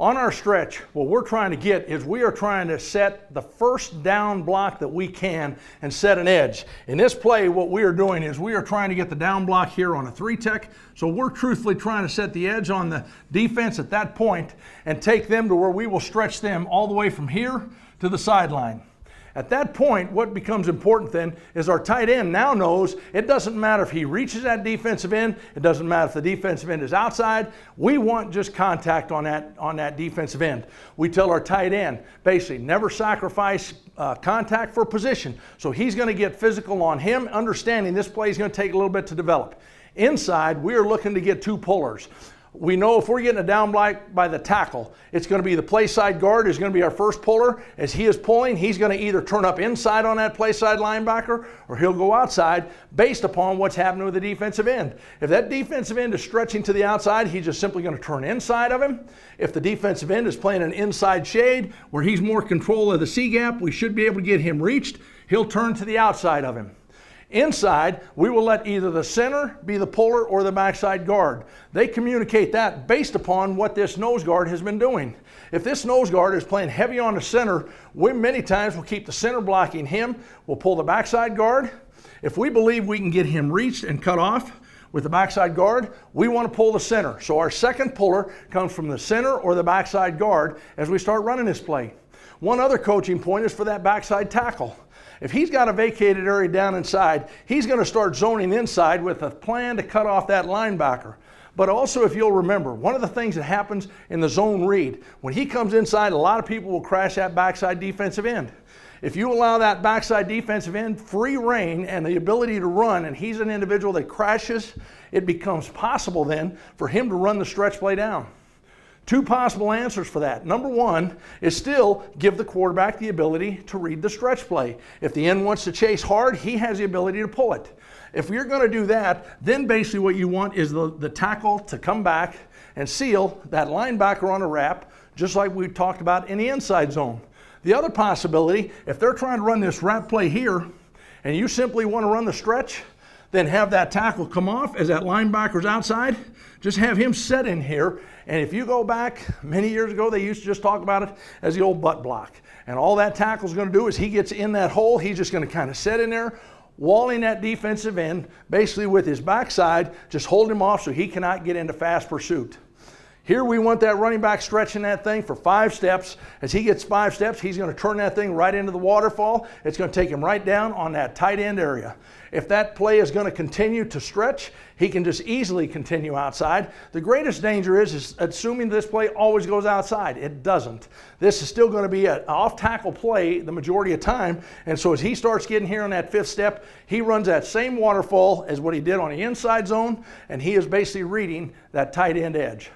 On our stretch, what we're trying to get is we are trying to set the first down block that we can and set an edge. In this play, what we are doing is we are trying to get the down block here on a 3-tech. So we're truthfully trying to set the edge on the defense at that point and take them to where we will stretch them all the way from here to the sideline. At that point, what becomes important then is our tight end now knows it doesn't matter if he reaches that defensive end, it doesn't matter if the defensive end is outside, we want just contact on that defensive end. We tell our tight end, basically, never sacrifice contact for position. So he's going to get physical on him, understanding this play is going to take a little bit to develop. Inside, we are looking to get two pullers. We know if we're getting a down block by the tackle, it's going to be the play side guard is going to be our first puller. As he is pulling, he's going to either turn up inside on that play side linebacker or he'll go outside based upon what's happening with the defensive end. If that defensive end is stretching to the outside, he's just simply going to turn inside of him. If the defensive end is playing an inside shade where he's more control of the C-gap, we should be able to get him reached. He'll turn to the outside of him. Inside, we will let either the center be the puller or the backside guard. They communicate that based upon what this nose guard has been doing. If this nose guard is playing heavy on the center, we many times will keep the center blocking him. We'll pull the backside guard. If we believe we can get him reached and cut off with the backside guard, we want to pull the center. So our second puller comes from the center or the backside guard as we start running this play. One other coaching point is for that backside tackle. If he's got a vacated area down inside, he's going to start zoning inside with a plan to cut off that linebacker. But also, if you'll remember, one of the things that happens in the zone read, when he comes inside, a lot of people will crash that backside defensive end. If you allow that backside defensive end free rein and the ability to run, and he's an individual that crashes, it becomes possible then for him to run the stretch play down. Two possible answers for that. Number one is still give the quarterback the ability to read the stretch play. If the end wants to chase hard, he has the ability to pull it. If you're going to do that, then basically what you want is the tackle to come back and seal that linebacker on a wrap, just like we talked about in the inside zone. The other possibility, if they're trying to run this wrap play here, and you simply want to run the stretch, then have that tackle come off as that linebacker's outside. Just have him set in here. And if you go back many years ago, they used to just talk about it as the old butt block. And all that tackle's going to do is he gets in that hole, he's just going to kind of set in there, walling that defensive end, basically with his backside, just hold him off so he cannot get into fast pursuit. Here we want that running back stretching that thing for 5 steps. As he gets 5 steps, he's going to turn that thing right into the waterfall. It's going to take him right down on that tight end area. If that play is going to continue to stretch, he can just easily continue outside. The greatest danger is assuming this play always goes outside. It doesn't. This is still going to be an off-tackle play the majority of time. And so as he starts getting here on that 5th step, he runs that same waterfall as what he did on the inside zone, and he is basically reading that tight end edge.